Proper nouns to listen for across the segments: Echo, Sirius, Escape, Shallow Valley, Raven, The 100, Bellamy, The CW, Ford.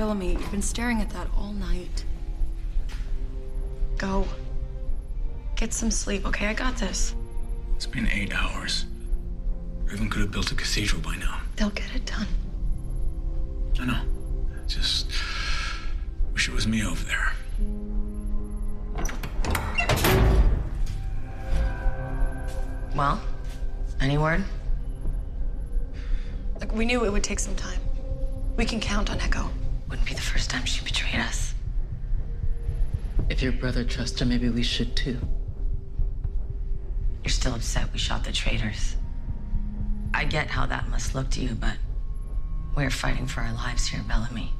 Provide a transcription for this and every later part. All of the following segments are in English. Bellamy, you've been staring at that all night. Go. Get some sleep, okay? I got this. It's been 8 hours. Raven could have built a cathedral by now. They'll get it done. I know. I just wish it was me over there. Well, any word? Look, we knew it would take some time. We can count on Echo. Wouldn't be the first time she betrayed us. If your brother trusts her, maybe we should too. You're still upset we shot the traitors. I get how that must look to you, but we're fighting for our lives here, Bellamy.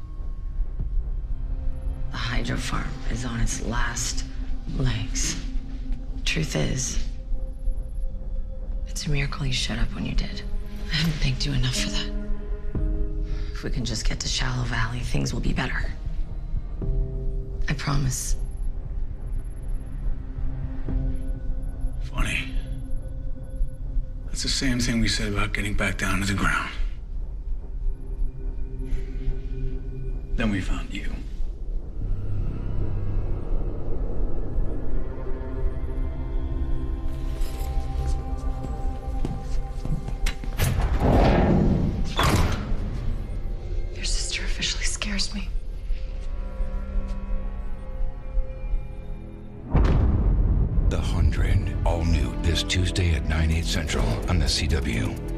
The hydro farm is on its last legs. Truth is, it's a miracle you showed up when you did. I haven't thanked you enough for that. If we can just get to Shallow Valley, things will be better. I promise. Funny. That's the same thing we said about getting back down to the ground. Then we found you. Your sister officially scares me. The 100, all new this Tuesday at 9/8 Central on the CW.